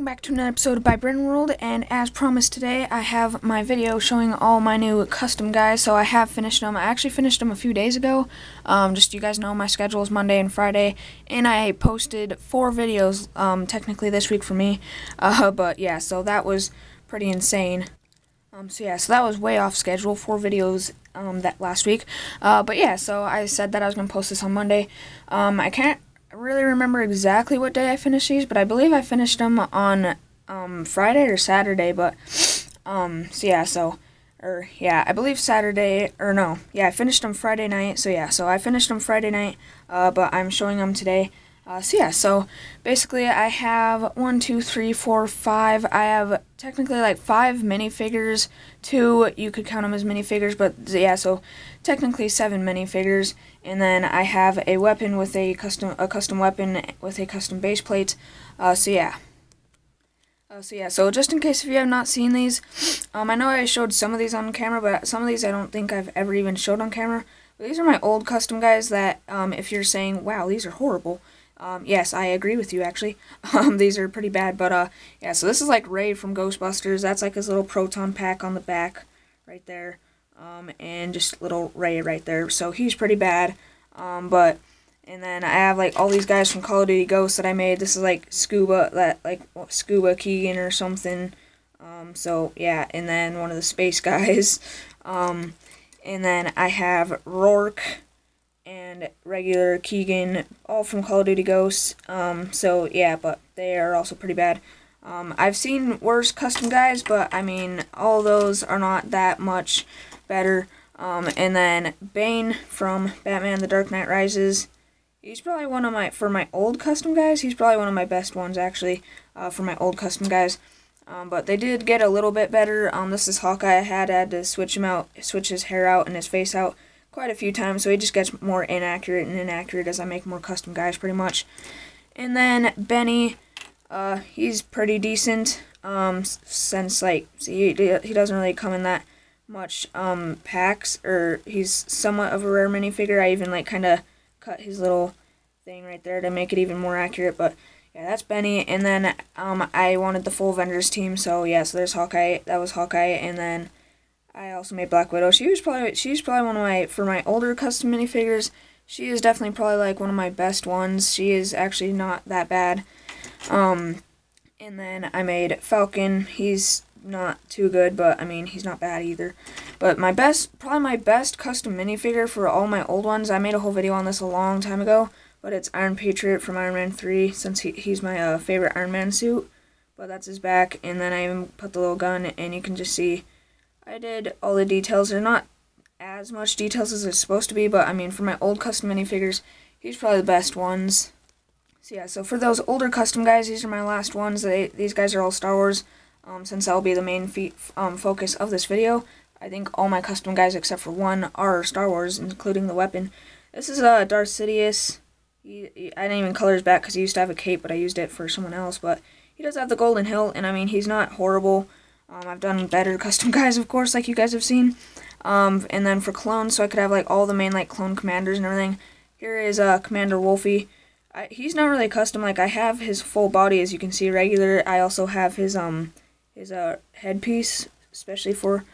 welcome back to another episode by Brynworld, and as promised today I have my video showing all my new custom guys. So I have finished them. I actually finished them a few days ago. Just you guys know my schedule is Monday and Friday, and I posted 4 videos technically this week for me. But yeah, so that was pretty insane. So yeah, so that was way off schedule, 4 videos that last week. But yeah, so I said that I was going to post this on Monday. I can't really remember exactly what day I finished these, but I believe I finished them on Friday or Saturday, but so yeah, so or yeah, I believe Saturday or no, yeah, I finished them Friday night. So yeah, so I finished them Friday night, but I'm showing them today. So yeah, so basically I have 1, 2, 3, 4, 5. I have technically like 5 minifigures. 2, you could count them as minifigures, but yeah, so technically 7 minifigures. And then I have a weapon with a custom weapon with a custom base plate. So yeah. So yeah, so just in case if you have not seen these, I know I showed some of these on camera, but some of these I don't think I've ever even showed on camera. But these are my old custom guys that, if you're saying, wow, these are horrible. Yes, I agree with you, actually. These are pretty bad, but, yeah, so this is, like, Ray from Ghostbusters. That's, like, his little proton pack on the back right there, and just little Ray right there. So he's pretty bad, but, and then I have, like, all these guys from Call of Duty Ghosts that I made. This is, like, Scuba, Scuba Keegan or something, so, yeah, and then one of the space guys, and then I have Rourke and regular Keegan, all from Call of Duty Ghosts. So yeah, but they are also pretty bad. I've seen worse custom guys, but I mean, all those are not that much better. And then Bane from Batman: The Dark Knight Rises. He's probably one of my, for my old custom guys, he's probably one of my best ones, actually, for my old custom guys. But they did get a little bit better. This is Hawkeye. I had to switch him out, switch his hair out and his face out quite a few times, so he just gets more inaccurate and inaccurate as I make more custom guys, pretty much. And then Benny, he's pretty decent, since, like, see, he doesn't really come in that much, packs, or he's somewhat of a rare minifigure. I even, like, kind of cut his little thing right there to make it even more accurate, but, yeah, that's Benny. And then, I wanted the full Avengers team, so, yeah, so there's Hawkeye, that was Hawkeye, and then I also made Black Widow. She's probably one of my, for my older custom minifigures, she is definitely probably like one of my best ones. She is actually not that bad. And then I made Falcon. He's not too good, but I mean, he's not bad either. But my best, probably my best custom minifigure for all my old ones, I made a whole video on this a long time ago, but it's Iron Patriot from Iron Man 3, since he's my favorite Iron Man suit. But that's his back, and then I even put the little gun, and you can just see I did all the details. They're not as much details as it's supposed to be, but I mean, for my old custom minifigures, he's probably the best ones. So yeah, so for those older custom guys, these are my last ones. These guys are all Star Wars, since that'll be the main focus of this video. I think all my custom guys except for one are Star Wars, including the weapon. This is Darth Sidious. I didn't even color his back because he used to have a cape, but I used it for someone else. But he does have the golden hilt, and I mean, he's not horrible. I've done better custom guys, of course, like you guys have seen. And then for clones, so I could have, like, all the main, like, clone commanders and everything. Here is, Commander Wolffe. He's not really custom. Like, I have his full body, as you can see, regular. I also have his headpiece, especially for,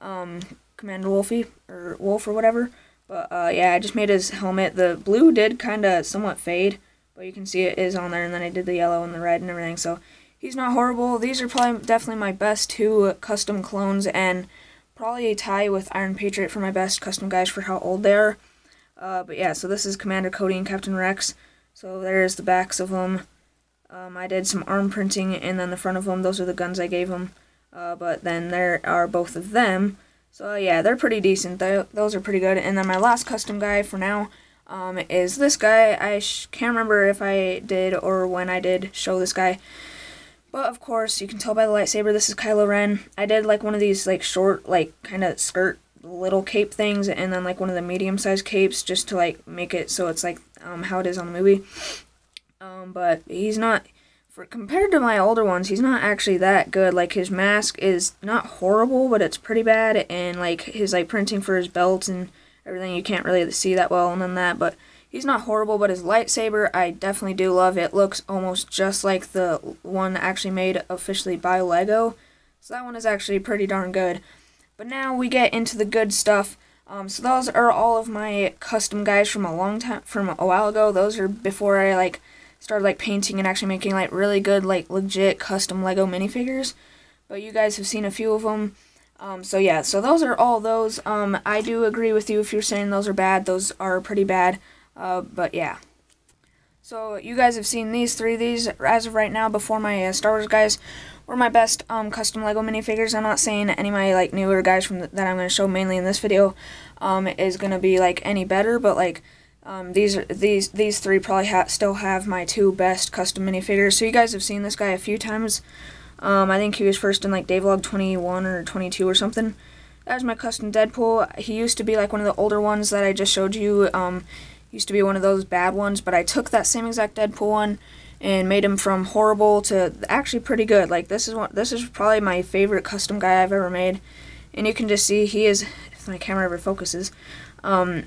Commander Wolffe, or Wolf, or whatever. But, yeah, I just made his helmet. The blue did kind of somewhat fade, but you can see it is on there, and then I did the yellow and the red and everything, so he's not horrible. These are probably definitely my best 2 custom clones, and probably a tie with Iron Patriot for my best custom guys for how old they are. But yeah, so this is Commander Cody and Captain Rex. So there's the backs of them. I did some arm printing, and then the front of them, those are the guns I gave them. But then there are both of them. So yeah, they're pretty decent. Those are pretty good. And then my last custom guy for now is this guy. I can't remember if I did or when I did show this guy. But of course, you can tell by the lightsaber, this is Kylo Ren. I did like one of these like short, like kind of skirt little cape things, and then like one of the medium-sized capes just to like make it so it's like how it is on the movie. But he's not, compared to my older ones, he's not actually that good. Like his mask is not horrible, but it's pretty bad, and like his like printing for his belt and everything, you can't really see that well, and then that, but He's not horrible, but his lightsaber, I definitely do love. It looks almost just like the one actually made officially by LEGO. So that one is actually pretty darn good. But now we get into the good stuff. So those are all of my custom guys from a while ago. Those are before I started painting and actually making really good legit custom LEGO minifigures. But you guys have seen a few of them. So yeah, so those are all those. I do agree with you if you're saying those are bad. Those are pretty bad. But yeah. So you guys have seen these three. These, as of right now, before my Star Wars guys, were my best custom LEGO minifigures. I'm not saying any of my newer guys from that I'm going to show mainly in this video is going to be any better, but these three probably still have my two best custom minifigures. So you guys have seen this guy a few times. I think he was first in Davelog 21 or 22 or something. That was my custom Deadpool. He used to be one of the older ones that I just showed you. Used to be one of those bad ones, but I took that same exact Deadpool one and made him from horrible to actually pretty good. This is probably my favorite custom guy I've ever made. And you can just see he is, if my camera ever focuses,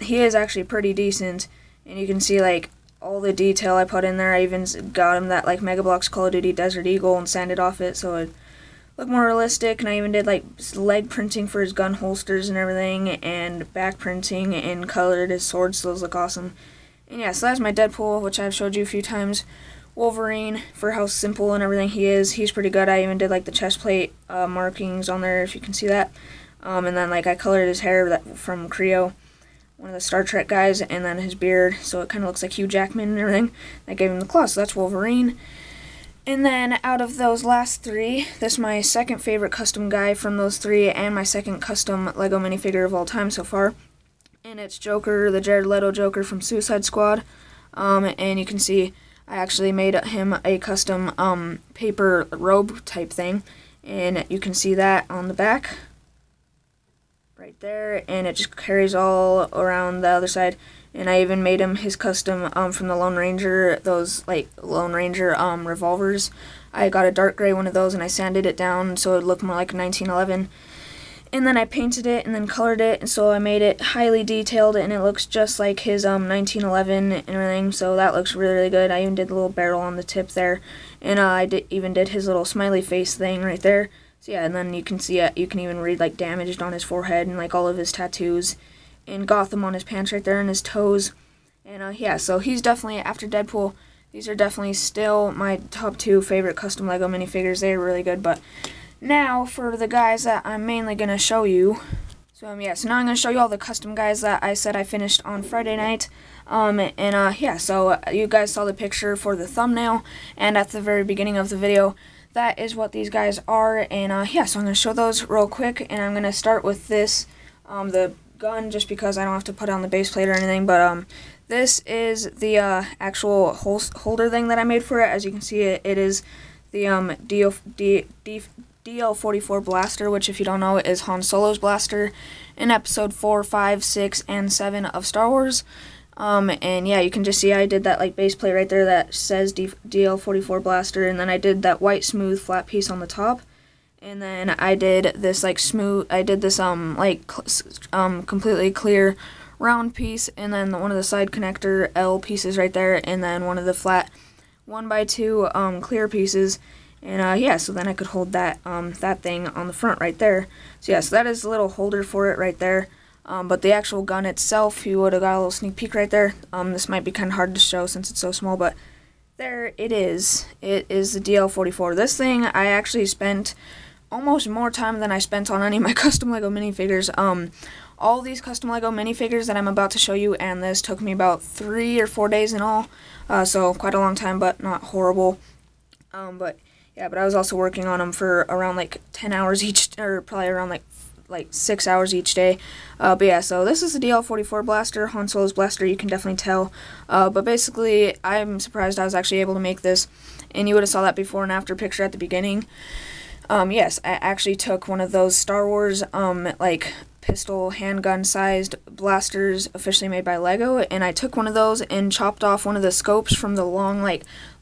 he is actually pretty decent. And you can see all the detail I put in there. I even got him that Mega Bloks Call of Duty Desert Eagle and sanded off it so it looked more realistic, and I even did leg printing for his gun holsters and everything, and back printing, and colored his swords so those look awesome. And yeah, so that's my Deadpool, which I've showed you a few times. Wolverine, for how simple and everything he is, he's pretty good. I even did the chest plate markings on there, if you can see that. And then I colored his hair from Creo, one of the Star Trek guys, and then his beard, so it kind of looks like Hugh Jackman and everything. I gave him the claw, so that's Wolverine. And then, out of those last three, this is my second favorite custom guy from those three, and my second custom LEGO minifigure of all time so far. And it's Joker, the Jared Leto Joker from Suicide Squad. And you can see, I actually made him a custom paper robe type thing. And you can see that on the back. Right there, and it just carries all around the other side. And I even made him his custom from the Lone Ranger, those Lone Ranger revolvers. I got a dark gray one of those and I sanded it down so it looked more like 1911, and then I painted it and then colored it, and so I made it highly detailed and it looks just like his 1911 and everything, so that looks really, really good. I even did the little barrel on the tip there, and I even did his little smiley face thing right there. So yeah, and then you can see it. You can even read damaged on his forehead and all of his tattoos, and Gotham on his pants right there and his toes, and yeah. So he's definitely, after Deadpool, these are definitely still my top two favorite custom LEGO minifigures. They're really good. But now for the guys that I'm mainly gonna show you. So yeah. So now I'm gonna show you all the custom guys that I said I finished on Friday night. Yeah. So you guys saw the picture for the thumbnail and at the very beginning of the video. That is what these guys are, and yeah, so I'm going to show those real quick, and I'm going to start with this, the gun, just because I don't have to put on the base plate or anything, but this is the actual holder thing that I made for it. As you can see, it is the DL-44 blaster, which, if you don't know, is Han Solo's blaster in Episode 4, 5, 6, and 7 of Star Wars. And yeah, you can just see I did that base plate right there that says DL-44 blaster, and then I did that white smooth flat piece on the top, and then I did this completely clear round piece, and then one of the side connector L pieces right there, and then one of the flat 1x2 clear pieces, and yeah, so then I could hold that that thing on the front right there. So yeah, so that is the little holder for it right there. But the actual gun itself, you would have got a little sneak peek right there. This might be kind of hard to show since it's so small, but there it is. It is the DL-44. This thing, I actually spent almost more time than I spent on any of my custom LEGO minifigures. All these custom LEGO minifigures that I'm about to show you, and this took me about 3 or 4 days in all. So quite a long time, but not horrible. But yeah, but I was also working on them for around 10 hours each, or probably around 6 hours each day. But yeah, so this is the DL-44 blaster, Han Solo's blaster, you can definitely tell. But basically, I'm surprised I was actually able to make this, and you would have saw that before and after picture at the beginning. Yes, I actually took one of those Star Wars, pistol handgun-sized blasters officially made by LEGO, and I took one of those and chopped off one of the scopes from the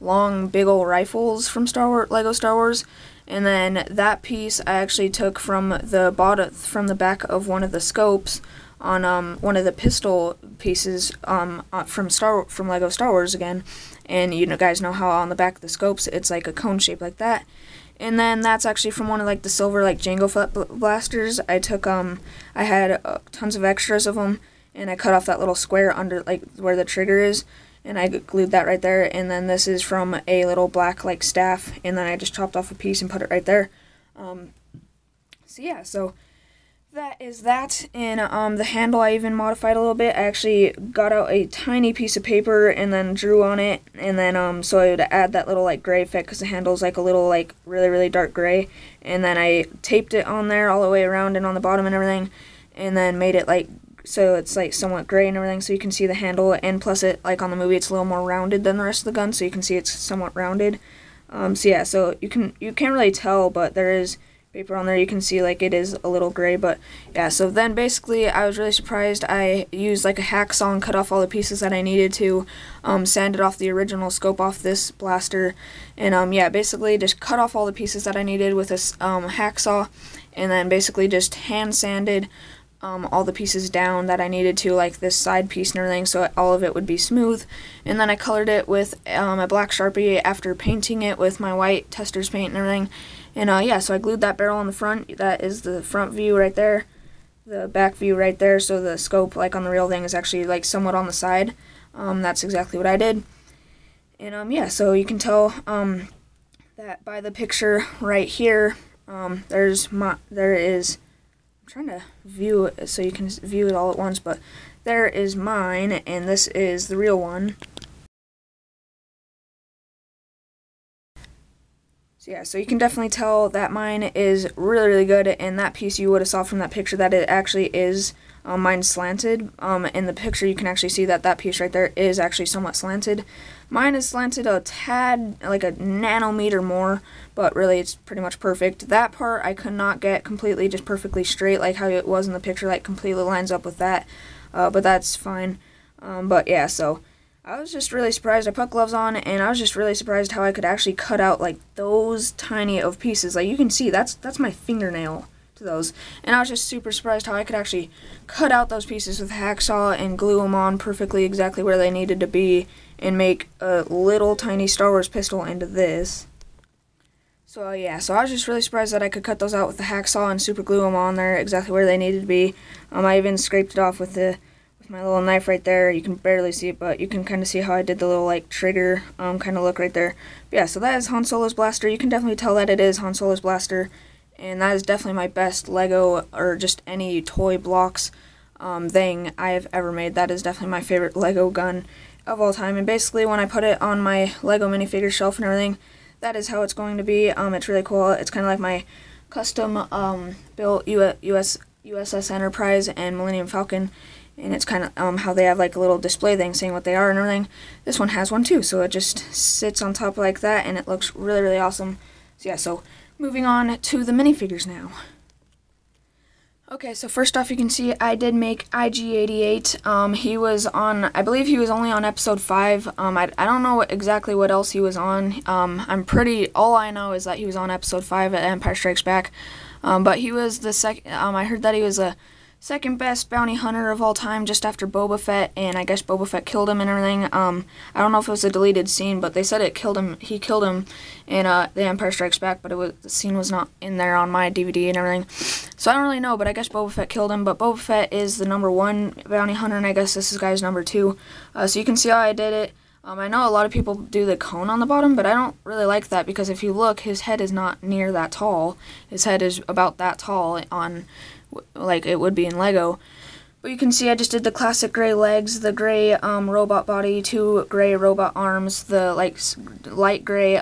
long, big ol' rifles from LEGO Star Wars, And then that piece I actually took from the bottom, from the back of one of the scopes on one of the pistol pieces from Lego Star Wars again. And you guys know how on the back of the scopes it's like a cone shape like that. And then that's actually from one of like the silver like Jango blasters. I took I had tons of extras of them, and I cut off that little square under like where the trigger is, and I glued that right there. And then this is from a little black like staff, and then I just chopped off a piece and put it right there. So yeah, so that is that. And the handle I even modified a little bit. I actually got out a tiny piece of paper and then drew on it, and then so I would add that little like gray effect because the handle's like a little like really dark gray, and then I taped it on there all the way around and on the bottom and everything, and then made it like so it's like somewhat gray and everything so you can see the handle. And plus it like on the movie it's a little more rounded than the rest of the gun, so you can see it's somewhat rounded. So yeah, so you can't really tell, but there is paper on there. You can see like it is a little gray, but yeah. So then basically I was really surprised. I used like a hacksaw and cut off all the pieces that I needed to, sanded off the original scope off this blaster, and yeah, basically just cut off all the pieces that I needed with this hacksaw, and then basically just hand sanded all the pieces down that I needed to, like this side piece and everything, so all of it would be smooth. And then I colored it with a black Sharpie after painting it with my white tester's paint and everything. And yeah, so I glued that barrel on the front. That is the front view right there, the back view right there. So the scope, like on the real thing, is actually like somewhat on the side. That's exactly what I did. And yeah, so you can tell that by the picture right here. There is. I'm trying to view it so you can view it all at once, but there is mine, and this is the real one. Yeah, so you can definitely tell that mine is really good, and that piece you would have saw from that picture that it actually is mine slanted. In the picture you can actually see that that piece right there is actually somewhat slanted. Mine is slanted a tad, like a nanometer more, but really it's pretty much perfect. That part I could not get completely just perfectly straight like how it was in the picture, like completely lines up with that, but that's fine. But yeah, so I was just really surprised. I put gloves on, and I was just really surprised how I could actually cut out like those tiny of pieces. Like you can see, that's my fingernail to those. And I was just super surprised how I could actually cut out those pieces with a hacksaw and glue them on perfectly exactly where they needed to be, and make a little tiny Star Wars pistol into this. So yeah, so I was just really surprised that I could cut those out with the hacksaw and super glue them on there exactly where they needed to be. I even scraped it off with the my little knife right there. You can barely see it, but you can kind of see how I did the little like trigger kind of look right there. But yeah, so that is Han Solo's blaster. You can definitely tell that it is Han Solo's blaster, and that is definitely my best Lego or just any toy blocks thing I have ever made. That is definitely my favorite Lego gun of all time, and basically when I put it on my Lego minifigure shelf and everything, that is how it's going to be. It's really cool. It's kind of like my custom built USS Enterprise and Millennium Falcon. And it's kind of how they have like a little display thing saying what they are and everything. This one has one too, so it just sits on top like that, and it looks really awesome. So yeah, so moving on to the minifigures now. Okay, so first off, you can see I did make IG-88. He was on, I believe he was only on episode 5. I don't know exactly what else he was on. All I know is that he was on episode 5 at Empire Strikes Back. But he was the second, I heard that he was a second best bounty hunter of all time, just after Boba Fett, and I guess Boba Fett killed him and everything. I don't know if it was a deleted scene, but they said it killed him. He killed him in The Empire Strikes Back, but the scene was not in there on my DVD and everything. So I don't really know, but I guess Boba Fett killed him. But Boba Fett is the #1 bounty hunter, and I guess this guy's #2. So you can see how I did it. I know a lot of people do the cone on the bottom, but I don't really like that, because if you look, his head is not near that tall. His head is about that tall on, like it would be in Lego. But you can see I just did the classic gray legs, the gray robot body, 2 gray robot arms, the like light gray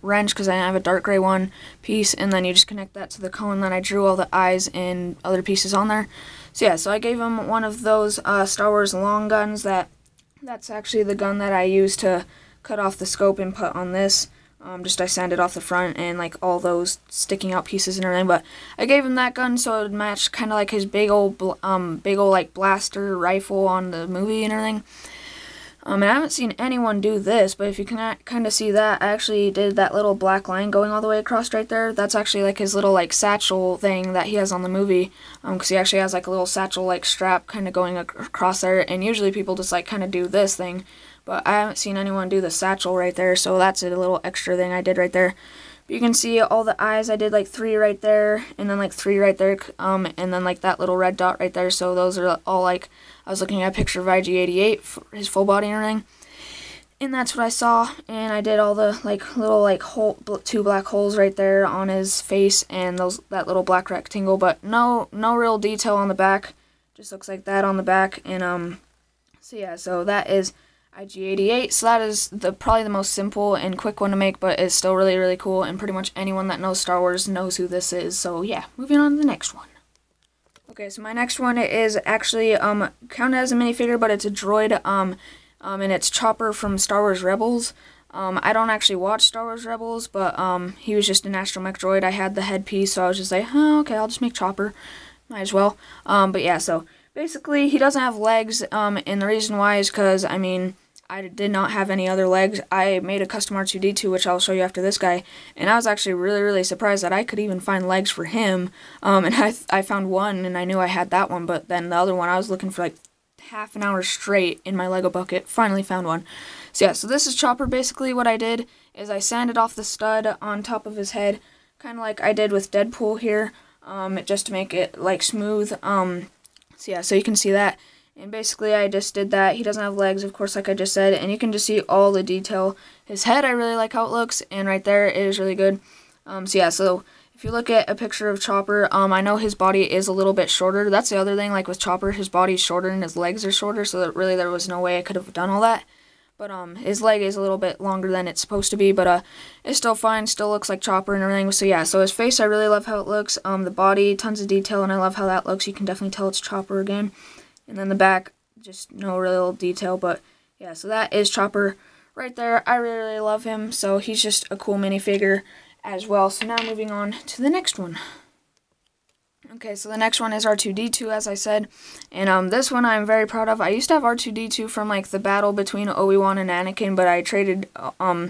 wrench, because I have a dark gray one piece, and then you just connect that to the cone. Then I drew all the eyes and other pieces on there. So yeah, so I gave him one of those Star Wars long guns. That's actually the gun that I used to cut off the scope and put on this. Just I sanded off the front and like all those sticking out pieces and everything, but I gave him that gun so it would match kind of like his big old like blaster rifle on the movie and everything. And I haven't seen anyone do this, but if you can kind of see that, I actually did that little black line going all the way across right there. That's actually like his little like satchel thing that he has on the movie, because he actually has like a little satchel like strap kind of going across there, and usually people just like kind of do this thing, but I haven't seen anyone do the satchel right there, so that's a little extra thing I did right there. But you can see all the eyes, I did like 3 right there, and then like 3 right there, and then like that little red dot right there, so those are all like, I was looking at a picture of IG-88, his full body and everything, and that's what I saw, and I did all the like little like hole, 2 black holes right there on his face, and those, that little black rectangle, but no real detail on the back, just looks like that on the back, and so yeah, so that is IG-88, so that is probably the most simple and quick one to make, but it's still really, really cool, and pretty much anyone that knows Star Wars knows who this is, so yeah, moving on to the next one. Okay, so my next one is actually counted as a minifigure, but it's a droid, and it's Chopper from Star Wars Rebels. I don't actually watch Star Wars Rebels, but he was just an astromech droid. I had the headpiece, so I was just like, oh, okay, I'll just make Chopper, might as well. But yeah, so basically he doesn't have legs, and the reason why is because, I mean, I did not have any other legs. I made a custom R2-D2, which I'll show you after this guy, and I was actually really, really surprised that I could even find legs for him, and I found one, and I knew I had that one, but then the other one, I was looking for like half an hour straight in my Lego bucket, finally found one. So yeah, so this is Chopper. Basically what I did is I sanded off the stud on top of his head, kind of like I did with Deadpool here, just to make it like smooth, so yeah, so you can see that. And basically I just did that. He doesn't have legs, of course, like I just said, and you can just see all the detail. His head, I really like how it looks, and right there it is really good. So yeah, so if you look at a picture of Chopper, I know his body is a little bit shorter. That's the other thing, like with Chopper, his body's shorter and his legs are shorter, so that really there was no way I could have done all that. But his leg is a little bit longer than it's supposed to be, but it's still fine, still looks like Chopper and everything. So yeah, so his face, I really love how it looks. The body, tons of detail, and I love how that looks. You can definitely tell it's Chopper again. And then the back, just no real detail, but yeah, so that is Chopper right there. I really, really love him, so he's just a cool minifigure as well. So now moving on to the next one. Okay, so the next one is R2-D2, as I said, and this one I'm very proud of. I used to have R2-D2 from, like, the battle between Obi-Wan and Anakin, but I traded a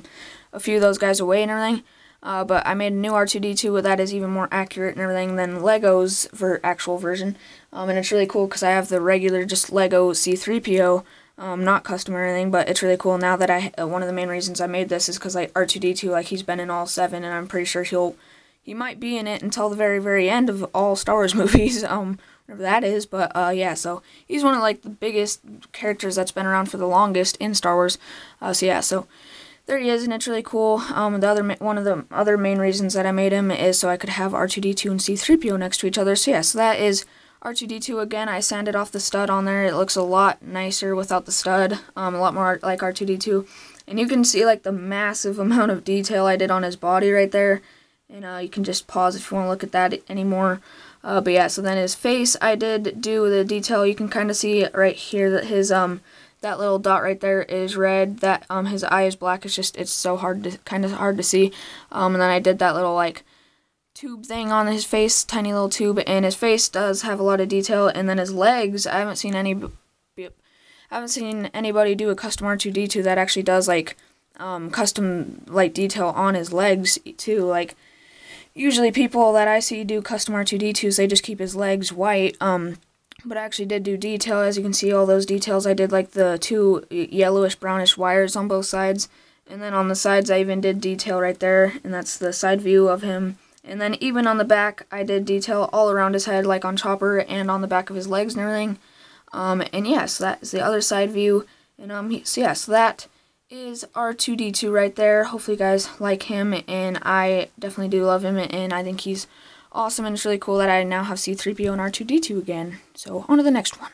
few of those guys away and everything. But I made a new R2-D2 that is even more accurate and everything than Lego's actual version. And it's really cool because I have the regular just Lego C-3PO, not custom or anything, but it's really cool. Now that one of the main reasons I made this is because like R2-D2, like he's been in all 7, and I'm pretty sure he might be in it until the very, very end of all Star Wars movies, whatever that is. But yeah, so he's one of like the biggest characters that's been around for the longest in Star Wars. So yeah, so there he is, and it's really cool. One of the other main reasons that I made him is so I could have R2-D2 and C-3PO next to each other. So yeah, so that is R2-D2 again. I sanded off the stud on there. It looks a lot nicer without the stud, a lot more like R2-D2. And you can see like the massive amount of detail I did on his body right there. And you can just pause if you want to look at that anymore. But yeah, so then his face, I did do the detail. You can kind of see right here that his that little dot right there is red, that his eye is black. It's just, it's so hard to, kind of hard to see. And then I did that little like tube thing on his face, tiny little tube, and his face does have a lot of detail. And then his legs, I haven't seen anybody do a custom R2-D2 that actually does like custom like detail on his legs too. Like usually people that I see do custom R2-D2s, they just keep his legs white. But I actually did do detail, as you can see, all those details. I did like the 2 yellowish brownish wires on both sides, and then on the sides I even did detail right there, and that's the side view of him. And then even on the back I did detail all around his head, like on Chopper, and on the back of his legs and everything. And yeah, so that is the other side view. And so yeah, so that is R2-D2 right there. Hopefully you guys like him, and I definitely do love him, and I think he's awesome, and it's really cool that I now have C-3PO and R2-D2 again. So on to the next one.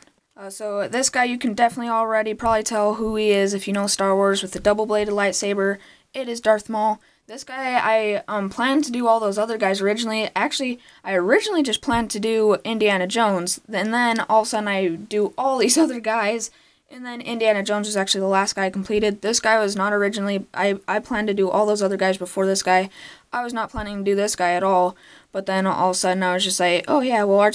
So this guy, you can definitely already probably tell who he is if you know Star Wars, with the double-bladed lightsaber. It is Darth Maul. This guy, I planned to do all those other guys originally. Actually, I originally just planned to do Indiana Jones, and then all of a sudden I do all these other guys, and then Indiana Jones was actually the last guy I completed. This guy was not originally, I planned to do all those other guys before this guy. I was not planning to do this guy at all, but then all of a sudden I was just like, oh yeah, well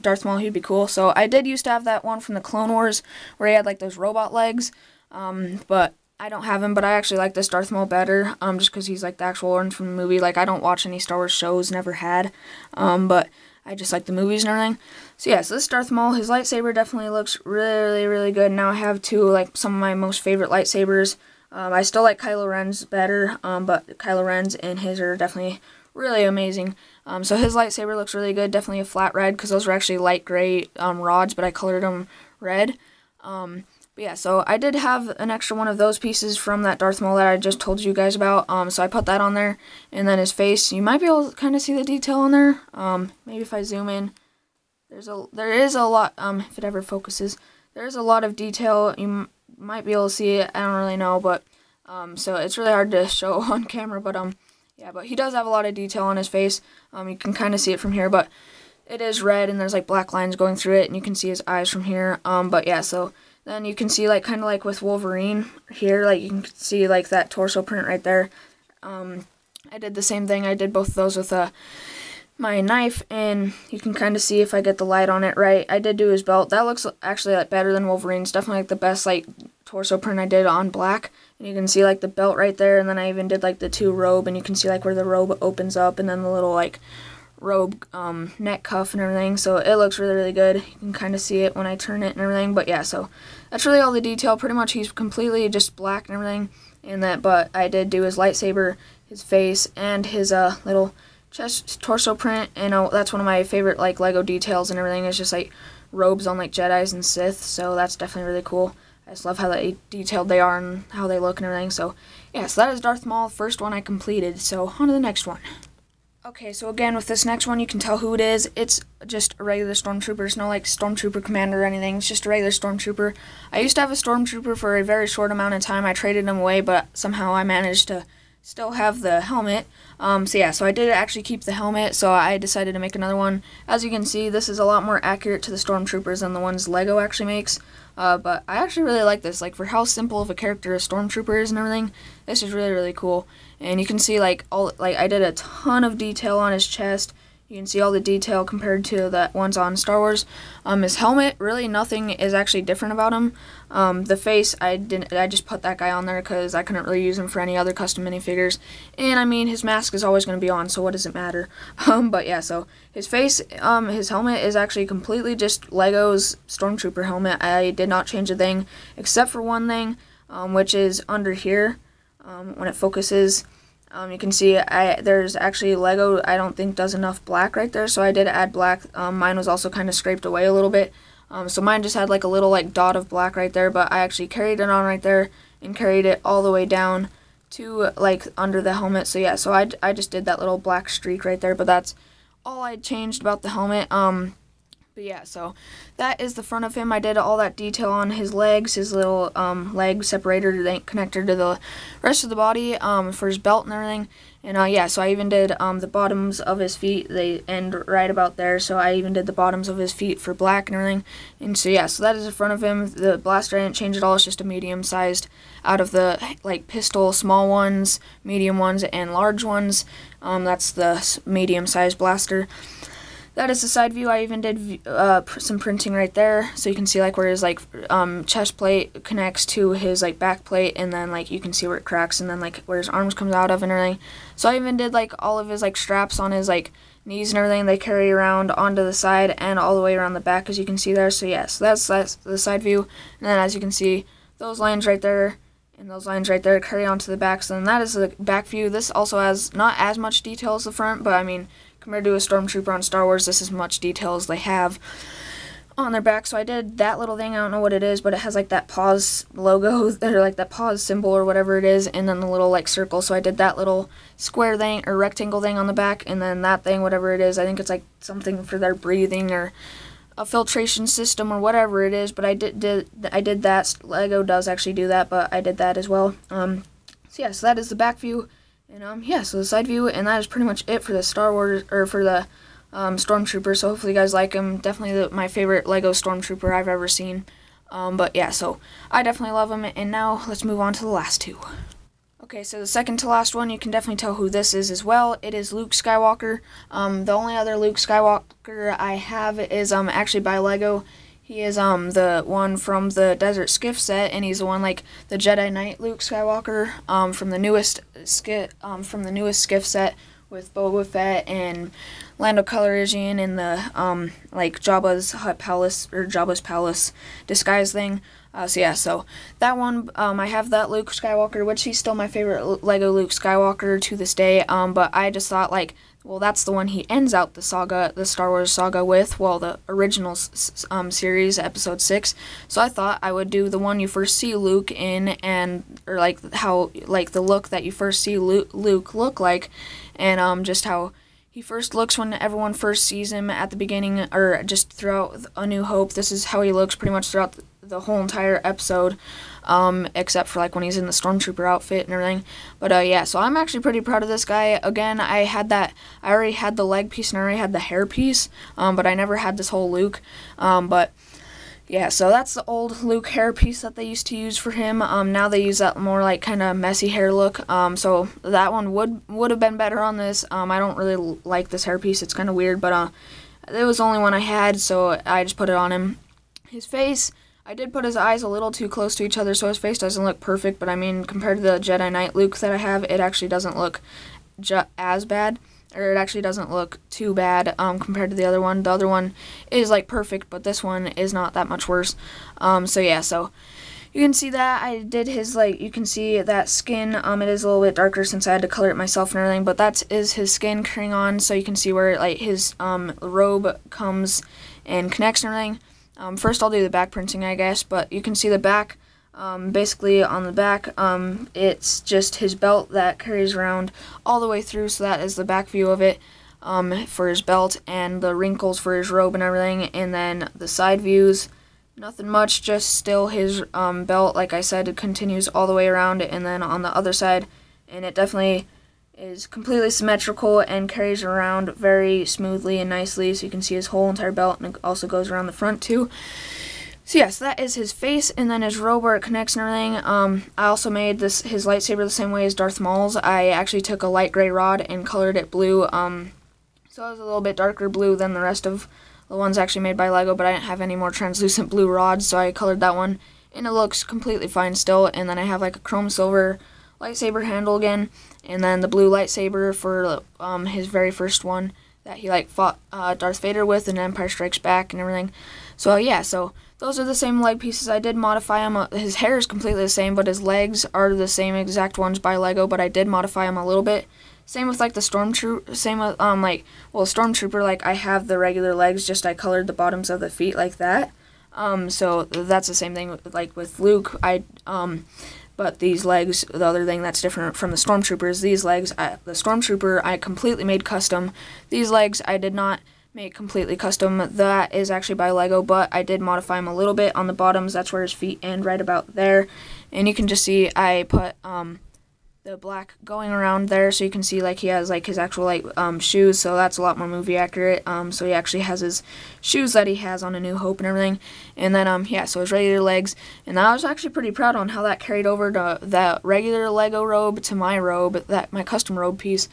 Darth Maul, he'd be cool. So I did used to have that one from the Clone Wars where he had like those robot legs, But I don't have him, but I actually like this Darth Maul better, just because he's, like, the actual orange from the movie. Like, I don't watch any Star Wars shows, never had, but I just like the movies and everything. So, yeah, so this Darth Maul, his lightsaber definitely looks really, really good. Now I have two, like, some of my most favorite lightsabers. I still like Kylo Ren's better, but Kylo Ren's and his are definitely really amazing. So his lightsaber looks really good, definitely a flat red, because those were actually light gray rods, but I colored them red. But yeah, so I did have an extra one of those pieces from that Darth Maul that I just told you guys about, so I put that on there, and then his face, you might be able to kind of see the detail on there, maybe if I zoom in, there is a lot, if it ever focuses, there is a lot of detail, you might be able to see it, I don't really know, but, so it's really hard to show on camera, but, yeah, but he does have a lot of detail on his face, you can kind of see it from here, but it is red, and there's, like, black lines going through it, and you can see his eyes from here, but yeah, so... Then you can see, like, kind of like with Wolverine here, like, you can see, like, that torso print right there. I did the same thing. I did both of those with my knife, and you can kind of see if I get the light on it right. I did do his belt. That looks actually, like, better than Wolverine's. Definitely, like, the best, like, torso print I did on black. And you can see, like, the belt right there, and then I even did, like, the two robe, and you can see, like, where the robe opens up, and then the little, like, robe neck cuff and everything, so it looks really, really good. You can kind of see it when I turn it and everything, but yeah, so that's really all the detail. Pretty much he's completely just black and everything, and that, but I did do his lightsaber, his face, and his little chest torso print, and that's one of my favorite, like, Lego details and everything. It's just, like, robes on, like, Jedis and Sith, so that's definitely really cool. I just love how detailed they are and how they look and everything, so yeah, so that is Darth Maul, first one I completed, so on to the next one. Okay, so again, with this next one, you can tell who it is. It's just a regular Stormtrooper. It's no, like, Stormtrooper Commander or anything. It's just a regular Stormtrooper. I used to have a Stormtrooper for a very short amount of time. I traded him away, but somehow I managed to still have the helmet. So yeah, so I did actually keep the helmet, so I decided to make another one. As you can see, this is a lot more accurate to the Stormtroopers than the ones Lego actually makes. But I actually really like this, like, for how simple of a character a Stormtrooper is and everything, this is really, really cool. And you can see, like, all, like, I did a ton of detail on his chest. You can see all the detail compared to the ones on Star Wars. His helmet, really nothing is actually different about him. The face, I just put that guy on there because I couldn't really use him for any other custom minifigures. And I mean, his mask is always going to be on, so what does it matter? But yeah, so his face, his helmet is actually completely just Lego's Stormtrooper helmet. I did not change a thing except for one thing, which is under here when it focuses. You can see there's actually Lego, I don't think, does enough black right there, so I did add black. Mine was also kind of scraped away a little bit, so mine just had, like, a little, like, dot of black right there, but I actually carried it on right there and carried it all the way down to, like, under the helmet. So yeah, so I just did that little black streak right there, but that's all I changed about the helmet. But yeah, so that is the front of him. I did all that detail on his legs, his little leg separator connector to the rest of the body, for his belt and everything. And yeah, so I even did the bottoms of his feet. They end right about there, so I even did the bottoms of his feet for black and everything. And so yeah, so that is the front of him. The blaster, I didn't change at all. It's just a medium-sized out of the, like, pistol, small ones, medium ones, and large ones. That's the medium-sized blaster. That is the side view. I even did some printing right there, so you can see, like, where his, like, chest plate connects to his, like, back plate, and then, like, you can see where it cracks, and then, like, where his arms comes out of and everything. So I even did, like, all of his, like, straps on his, like, knees and everything. They carry around onto the side and all the way around the back, as you can see there. So yeah, so that's the side view, and then as you can see, those lines right there. And those lines right there carry on to the back, so then that is the back view. This also has not as much detail as the front, but I mean, compared to a Stormtrooper on Star Wars, this is much detail as they have on their back. So I did that little thing, I don't know what it is, but it has, like, that pause logo, or, like, that pause symbol or whatever it is, and then the little, like, circle. So I did that little square thing, or rectangle thing on the back, and then that thing, whatever it is, I think it's, like, something for their breathing, or a filtration system or whatever it is, but I did that. Lego does actually do that, but I did that as well. So yeah, so that is the back view, and yeah, so the side view, and that is pretty much it for the Star Wars, or for the Stormtrooper. So hopefully you guys like him. Definitely my favorite Lego Stormtrooper I've ever seen. But yeah, so I definitely love him, and now let's move on to the last two. Okay, so the second to last one, you can definitely tell who this is as well. It is Luke Skywalker. The only other Luke Skywalker I have is actually by Lego. He is the one from the Desert Skiff set, and he's the one like the Jedi Knight Luke Skywalker from the newest Skiff set with Boba Fett and Lando Calrissian in the like Jabba's Hutt Palace or Jabba's Palace disguise thing. So yeah, so that one I have that Luke Skywalker, which he's still my favorite Lego Luke Skywalker to this day. But I just thought like, well, that's the one he ends out the saga, the Star Wars saga with, well, the original series, Episode 6. So I thought I would do the one you first see Luke in, and or like how like the look that you first see Luke look like, and just how he first looks when everyone first sees him at the beginning, or just throughout A New Hope. This is how he looks pretty much throughout the whole entire episode, except for like when he's in the Stormtrooper outfit and everything. But yeah, so I'm actually pretty proud of this guy. Again, I already had the leg piece and I already had the hair piece, but I never had this whole Luke. But yeah, so that's the old Luke hair piece that they used to use for him. Now they use that more like kind of messy hair look. So that one would have been better on this. I don't really like this hair piece. It's kind of weird, but it was the only one I had, so I just put it on him. His face, I did put his eyes a little too close to each other, so his face doesn't look perfect, but I mean, compared to the Jedi Knight Luke that I have, it actually doesn't look as bad, or it actually doesn't look too bad compared to the other one. The other one is, like, perfect, but this one is not that much worse. So yeah, so you can see that I did his, like, you can see that skin. It is a little bit darker since I had to color it myself and everything, but that is his skin carrying on, so you can see where, like, his robe comes and connects and everything. First I'll do the back printing, I guess, but you can see the back, basically on the back, it's just his belt that carries around all the way through, so that is the back view of it, for his belt, and the wrinkles for his robe and everything, and then the side views, nothing much, just still his belt, like I said, it continues all the way around, and then on the other side, and it definitely is completely symmetrical and carries around very smoothly and nicely, so you can see his whole entire belt, and it also goes around the front too. So yeah, so that is his face, and then his robe where it connects and everything. I also made this his lightsaber the same way as Darth Maul's. I actually took a light gray rod and colored it blue, so it was a little bit darker blue than the rest of the ones actually made by LEGO, but I didn't have any more translucent blue rods, so I colored that one, and it looks completely fine still. And then I have like a chrome silver lightsaber handle again, and then the blue lightsaber for his very first one that he like fought Darth Vader with in Empire Strikes Back and everything. So yeah, so those are the same leg pieces. I did modify him. His hair is completely the same, but his legs are the same exact ones by LEGO, but I did modify him a little bit. Same with like the Stormtrooper, same with like, well, Stormtrooper, like I have the regular legs, just I colored the bottoms of the feet like that. So that's the same thing with, like with Luke, but these legs, the other thing that's different from the Stormtroopers, these legs, the Stormtrooper, I completely made custom. These legs, I did not make completely custom. That is actually by LEGO, but I did modify them a little bit on the bottoms. That's where his feet end, right about there. And you can just see I put the black going around there, so you can see like he has like his actual like shoes, so that's a lot more movie accurate. So he actually has his shoes that he has on A New Hope and everything. And then yeah, so his regular legs, and I was actually pretty proud on how that carried over to that regular LEGO robe to my robe, that my custom robe piece.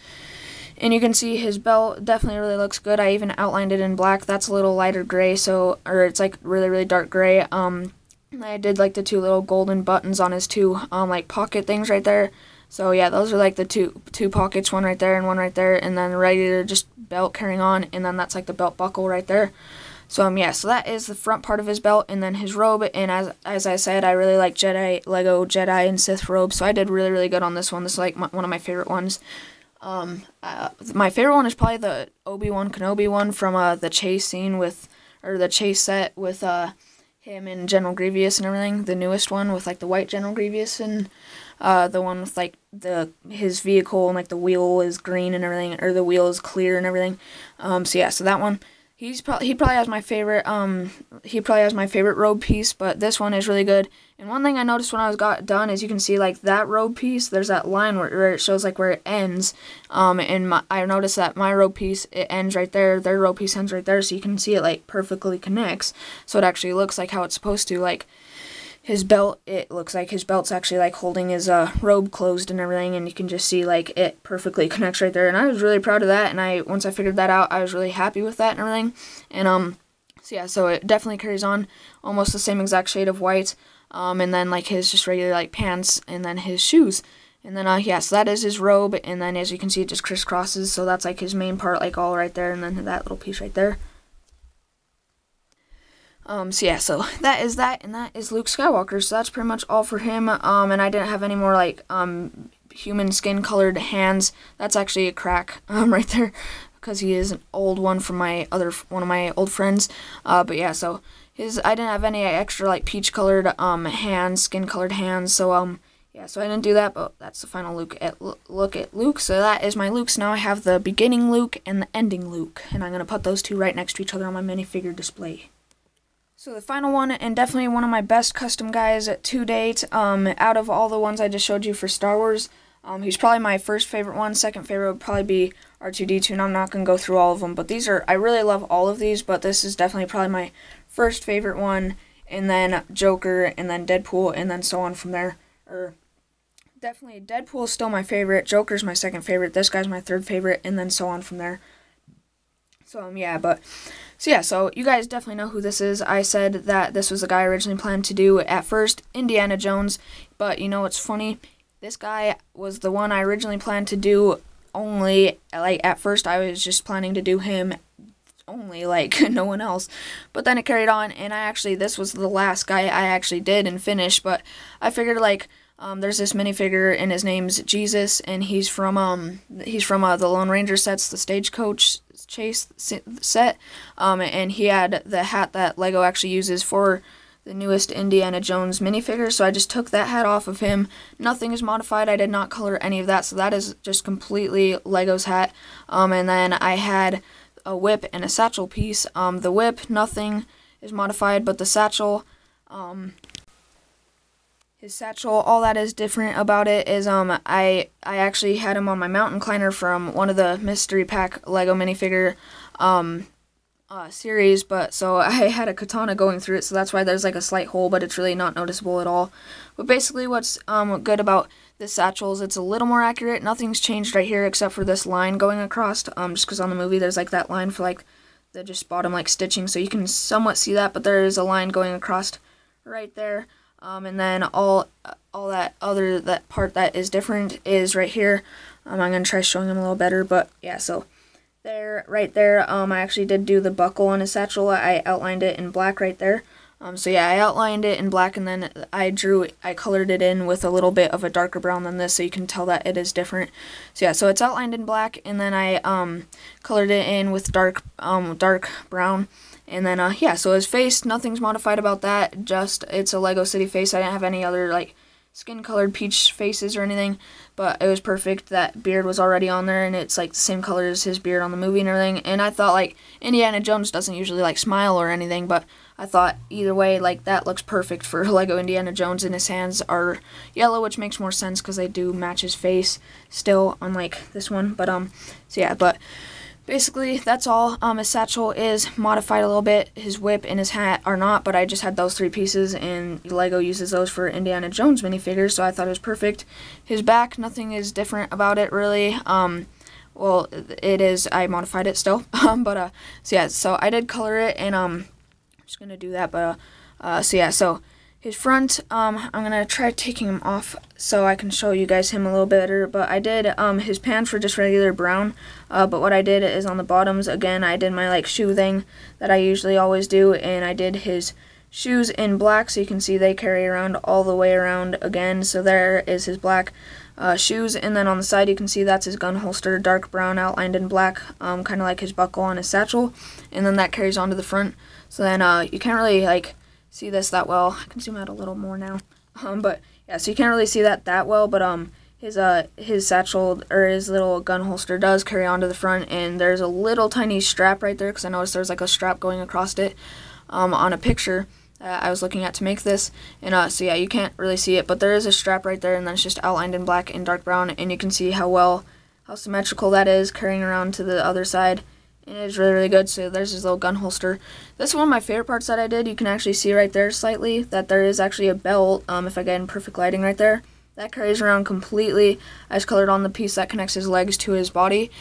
And you can see his belt definitely really looks good. I even outlined it in black. That's a little lighter gray, so, or it's like really really dark gray. I did like the two little golden buttons on his two like pocket things right there. So yeah, those are like the two pockets, one right there and one right there, and then the regular just belt carrying on, and then that's like the belt buckle right there. So yeah, so that is the front part of his belt, and then his robe. And as I said, I really like LEGO Jedi and Sith robes, so I did really really good on this one. This is like one of my favorite ones. My favorite one is probably the Obi-Wan Kenobi one from the chase scene with, or the chase set with him and General Grievous and everything. The newest one with like the white General Grievous, and the one with like his vehicle and like the wheel is green and everything, or the wheel is clear and everything. So yeah, so that one, he probably has my favorite robe piece, but this one is really good. And one thing I noticed when I got done is you can see like that robe piece, there's that line where it shows like where it ends. And I noticed that my robe piece, it ends right there, their robe piece ends right there, so you can see it like perfectly connects. So it actually looks like how it's supposed to, like his belt, it looks like his belt's actually like holding his robe closed and everything, and you can just see like it perfectly connects right there. And I was really proud of that, and once I figured that out, I was really happy with that and everything. And So yeah, so it definitely carries on, almost the same exact shade of white, and then like his just regular like pants, and then his shoes. And then, yeah, so that is his robe, and then as you can see, it just crisscrosses, so that's like his main part, like all right there, and then that little piece right there. So yeah, so that is that, and that is Luke Skywalker, so that's pretty much all for him, and I didn't have any more, like, human skin-colored hands. That's actually a crack, right there, because he is an old one from my other, one of my old friends, but yeah, so his, I didn't have any extra, like, peach-colored, hands, skin-colored hands, so, yeah, so I didn't do that, but that's the final look at Luke. So that is my Luke. So now I have the beginning Luke and the ending Luke, and I'm going to put those two right next to each other on my minifigure display. So the final one, and definitely one of my best custom guys to date, out of all the ones I just showed you for Star Wars, he's probably my first favorite one. Second favorite would probably be R2-D2, and I'm not going to go through all of them, but these are, I really love all of these, but this is definitely probably my first favorite one, and then Joker, and then Deadpool, and then so on from there, Definitely, Deadpool is still my favorite, Joker's my second favorite, this guy's my third favorite, and then so on from there. So, yeah, but, so yeah, so you guys definitely know who this is. I said that this was the guy I originally planned to do at first, Indiana Jones, but you know what's funny? This guy was the one I originally planned to do only, like, at first I was just planning to do him only, like, no one else, but then it carried on, and I actually, this was the last guy I actually did and finished, but I figured, like, there's this minifigure, and his name's Jesus, and he's from the Lone Ranger sets, the Stagecoach Chase set, and he had the hat that LEGO actually uses for the newest Indiana Jones minifigure, so I just took that hat off of him. Nothing is modified, I did not color any of that, so that is just completely LEGO's hat, and then I had a whip and a satchel piece. The whip, nothing is modified, but the satchel, his satchel, all that is different about it is I actually had him on my mountain climber from one of the mystery pack LEGO minifigure series, but so I had a katana going through it, so that's why there's like a slight hole, but it's really not noticeable at all. But basically what's good about this satchel is it's a little more accurate. Nothing's changed right here except for this line going across, just because on the movie there's like that line for like the just bottom like stitching, so you can somewhat see that, but there is a line going across right there. And then all that other, that part that is different is right here. I'm going to try showing him a little better, but yeah, so there, right there, I actually did do the buckle on his satchel. I outlined it in black right there. So yeah, I outlined it in black, and then I colored it in with a little bit of a darker brown than this, so you can tell that it is different. So yeah, so it's outlined in black, and then I, colored it in with dark brown. And then, yeah, so his face, nothing's modified about that, just it's a LEGO City face. I didn't have any other, like, skin-colored peach faces or anything, but it was perfect. That beard was already on there, and it's, like, the same color as his beard on the movie and everything. And I thought, like, Indiana Jones doesn't usually, like, smile or anything, but I thought either way, like, that looks perfect for LEGO Indiana Jones, and his hands are yellow, which makes more sense because they do match his face still, unlike this one. But, so yeah, but basically, that's all. His satchel is modified a little bit. His whip and his hat are not, but I just had those three pieces, and LEGO uses those for Indiana Jones minifigures, so I thought it was perfect. His back, nothing is different about it, really. Well, it is. I modified it still. So yeah, so I did color it, and I'm just going to do that, but, so yeah, so his front, I'm going to try taking him off so I can show you guys him a little better, but I did, his pants were just regular brown, but what I did is on the bottoms, again, I did my, like, shoe thing that I usually always do, and I did his shoes in black, so you can see they carry around all the way around again, so there is his black shoes, and then on the side you can see that's his gun holster, dark brown, outlined in black, kind of like his buckle on his satchel, and then that carries on to the front, so then, you can't really, like, see this that well. I can zoom out a little more now, but yeah, so you can't really see that well, but his satchel, or his little gun holster, does carry on to the front, and there's a little tiny strap right there, because I noticed there's like a strap going across it, on a picture that I was looking at to make this, and so yeah, you can't really see it, but there is a strap right there, and then it's just outlined in black and dark brown, and you can see how symmetrical that is, carrying around to the other side. It is really, really good. So there's his little gun holster. This is one of my favorite parts that I did. You can actually see right there slightly that there is actually a belt, if I get in perfect lighting right there. That carries around completely. I just colored on the piece that connects his legs to his body.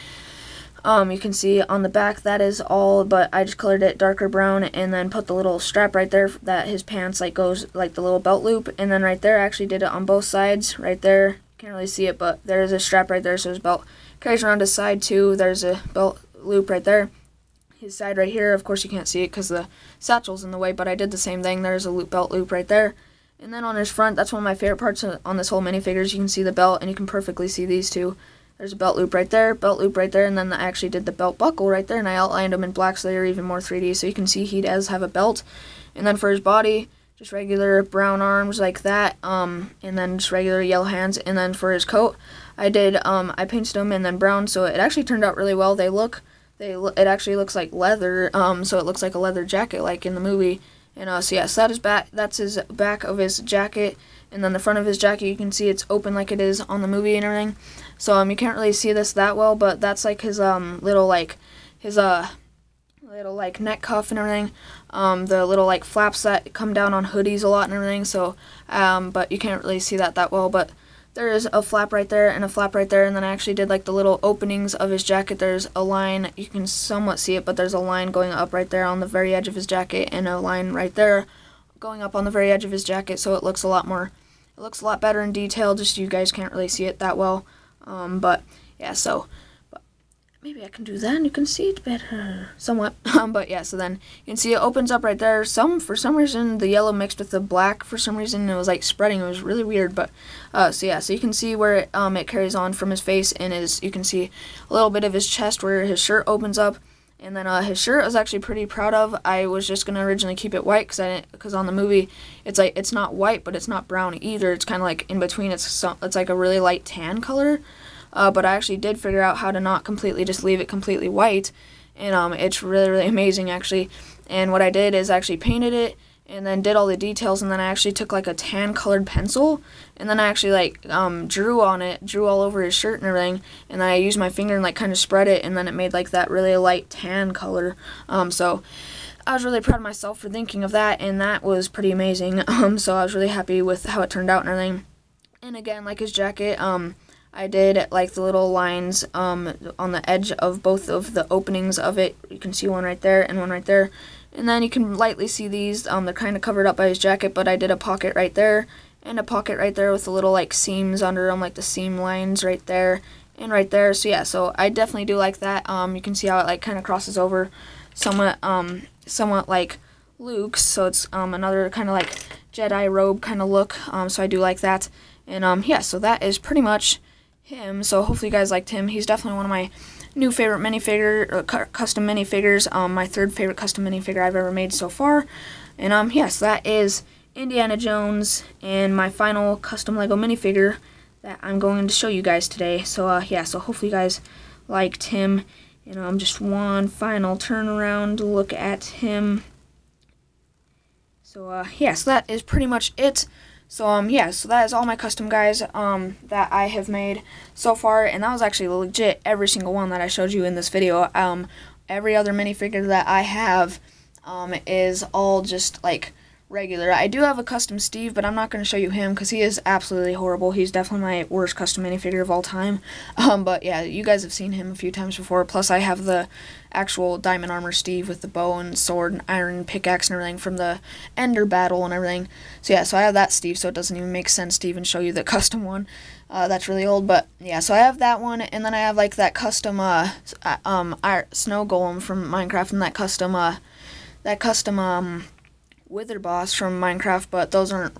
You can see on the back that is all, but I just colored it darker brown and then put the little strap right there that his pants like goes like the little belt loop, and then right there I actually did it on both sides right there. Can't really see it, but there's a strap right there, so his belt carries around his side too. There's a belt loop right there. His side right here, of course you can't see it because the satchel's in the way, but I did the same thing. There's a loop belt loop right there. And then on his front, that's one of my favorite parts on this whole minifigures. You can see the belt, and you can perfectly see these two. There's a belt loop right there, and then I actually did the belt buckle right there, and I outlined them in black so they're even more 3D. So you can see he does have a belt. And then for his body, just regular brown arms like that, and then just regular yellow hands. And then for his coat, I did, I painted them and then brown, so it actually turned out really well. It actually looks like leather, so it looks like a leather jacket like in the movie. And so yeah, so that's his back of his jacket, and then the front of his jacket, you can see it's open like it is on the movie and everything. So you can't really see this that well, but that's like his little like his little like neck cuff and everything. The little like flaps that come down on hoodies a lot and everything. So but you can't really see that well, but there is a flap right there and a flap right there, and then I actually did like the little openings of his jacket. There's a line, you can somewhat see it, but there's a line going up right there on the very edge of his jacket, and a line right there going up on the very edge of his jacket, so it looks a lot better in detail, just you guys can't really see it that well. But yeah, so maybe I can do that and you can see it better somewhat. But yeah, so then you can see it opens up right there. For some reason, the yellow mixed with the black for some reason. It was like spreading. It was really weird. But so yeah, so you can see where it carries on from his face, and you can see a little bit of his chest where his shirt opens up. And then his shirt I was actually pretty proud of. I was just going to originally keep it white because on the movie it's like it's not white, but it's not brown either. It's kind of like in between. It's like a really light tan color. But I actually did figure out how to not completely just leave it completely white, and it's really amazing actually. And what I did is actually painted it and then did all the details, and then I actually took like a tan colored pencil, and then I actually like drew on it, drew all over his shirt and everything, and then I used my finger and like kind of spread it, and then it made like that really light tan color. So I was really proud of myself for thinking of that, and that was pretty amazing. So I was really happy with how it turned out and everything. And again, like his jacket, I did like the little lines on the edge of both of the openings of it. You can see one right there and one right there. And then you can lightly see these. They're kind of covered up by his jacket, but I did a pocket right there and a pocket right there with the little like seams under them, like the seam lines right there and right there. So yeah, so I definitely do like that. You can see how it like kind of crosses over somewhat, somewhat like Luke's. So it's another kind of like Jedi robe kind of look. So I do like that. And yeah, so that is pretty much him. So hopefully you guys liked him. He's definitely one of my new favorite minifigure, custom minifigures, my third favorite custom minifigure I've ever made so far. And yes, that is Indiana Jones and my final custom Lego minifigure that I'm going to show you guys today. So yeah, so hopefully you guys liked him. And just one final turnaround look at him. So yeah, so that is pretty much it. So, yeah, so that is all my custom guys, that I have made so far, and that was actually legit every single one that I showed you in this video. Every other minifigure that I have, is all just, like, regular. I do have a custom Steve, but I'm not going to show you him, because he is absolutely horrible. He's definitely my worst custom minifigure of all time. But, yeah, you guys have seen him a few times before, plus I have the actual diamond armor Steve with the bow and sword and iron pickaxe and everything from the Ender battle and everything. So yeah, so I have that Steve, so it doesn't even make sense to even show you the custom one. That's really old, but yeah, so I have that one, and then I have like that custom snow golem from Minecraft, and that custom Wither boss from Minecraft, but those aren't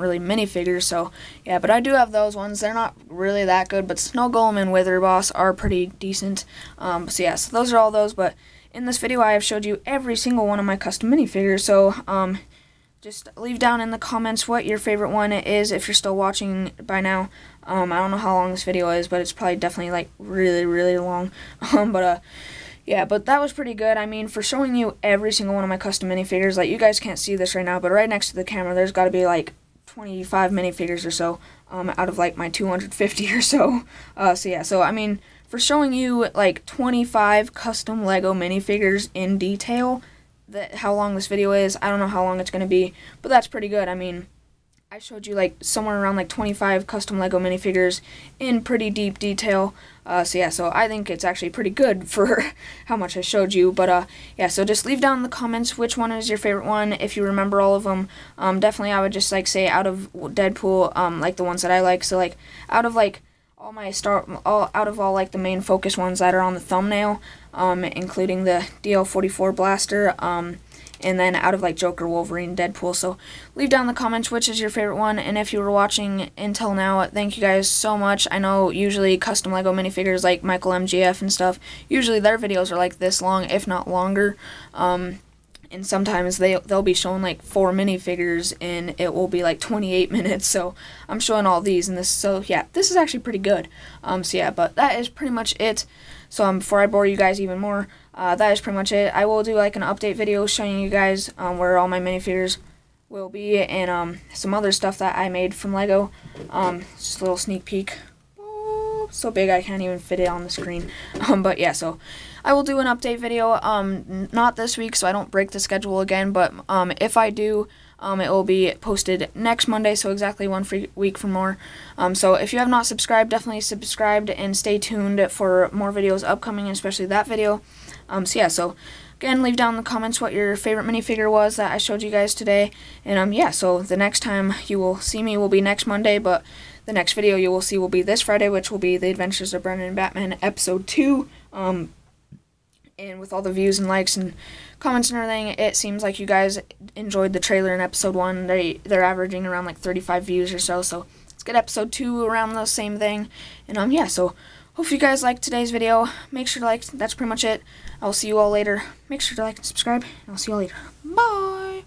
really minifigures. So yeah, but I do have those ones. They're not really that good, but Snow Golem and Wither boss are pretty decent. So yeah, so those are all those. But in this video, I have showed you every single one of my custom minifigures. So just leave down in the comments what your favorite one is if you're still watching by now. I don't know how long this video is, but it's probably definitely like really long. Yeah, but that was pretty good. I mean, for showing you every single one of my custom minifigures, like, you guys can't see this right now, but right next to the camera, there's got to be, like, 25 minifigures or so, out of, like, my 250 or so. So, yeah, so, I mean, for showing you, like, 25 custom Lego minifigures in detail, how long this video is, I don't know how long it's going to be, but that's pretty good. I mean, I showed you like somewhere around like 25 custom Lego minifigures in pretty deep detail. So yeah, so I think it's actually pretty good for how much I showed you. But yeah, so just leave down in the comments which one is your favorite one, if you remember all of them. Definitely I would just like say out of Deadpool, like the ones that I like. So like out of like all my out of all like the main focus ones that are on the thumbnail, including the DL-44 blaster, and then out of like Joker, Wolverine, Deadpool. So leave down in the comments which is your favorite one, and if you were watching until now, thank you guys so much. I know usually custom Lego minifigures like Michael MGF and stuff, usually their videos are like this long, if not longer, and sometimes they'll be showing like 4 minifigures and it will be like 28 minutes, so I'm showing all these and this, so yeah, this is actually pretty good. So yeah, but that is pretty much it. So before I bore you guys even more, that is pretty much it. I will do like an update video showing you guys where all my minifigures will be, and some other stuff that I made from Lego. Just a little sneak peek. Oh, so big I can't even fit it on the screen. But yeah, so I will do an update video. Not this week, so I don't break the schedule again, but if I do, it will be posted next Monday, so exactly one week from more. So if you have not subscribed, definitely subscribe and stay tuned for more videos upcoming, especially that video. So yeah, so again, leave down in the comments what your favorite minifigure was that I showed you guys today. And yeah, so the next time you will see me will be next Monday, but the next video you will see will be this Friday, which will be The Adventures of Brennan and Batman Episode 2. And with all the views and likes and comments and everything, it seems like you guys enjoyed the trailer in episode 1. They're averaging around like 35 views or so, so let's get episode 2 around the same thing. And yeah, so hope you guys liked today's video. Make sure to like. That's pretty much it. I'll see you all later. Make sure to like and subscribe, and I'll see you all later. Bye!